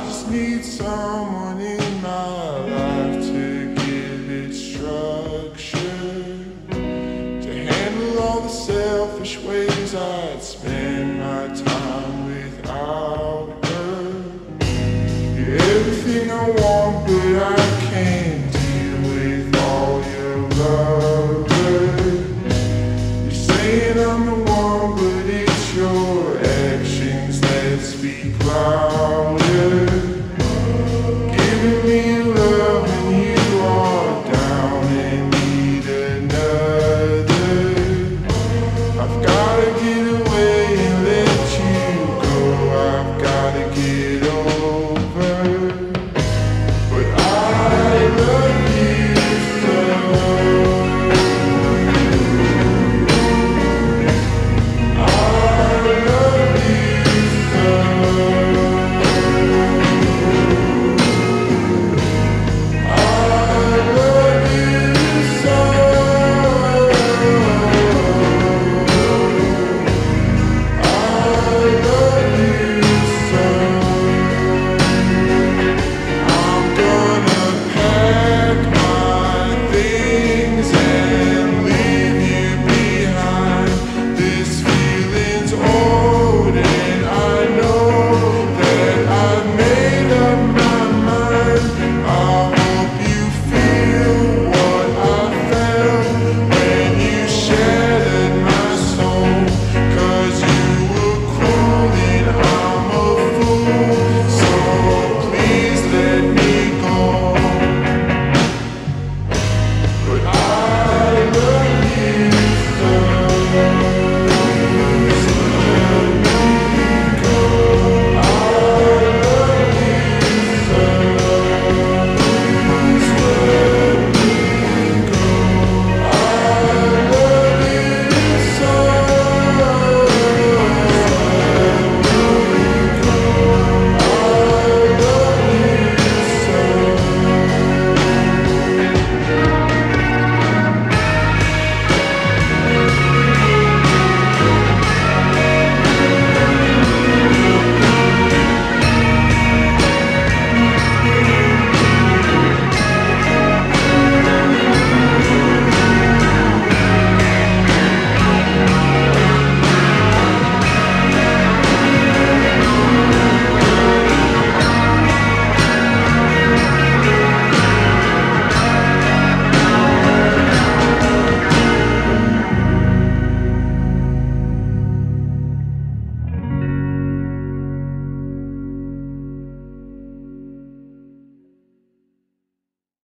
I just need someone in my life to give it structure, to handle all the selfish ways I'd spend my time without her. You're everything I want, but I can't deal with all your love. You're saying I'm the one, but it's your actions that's be proud.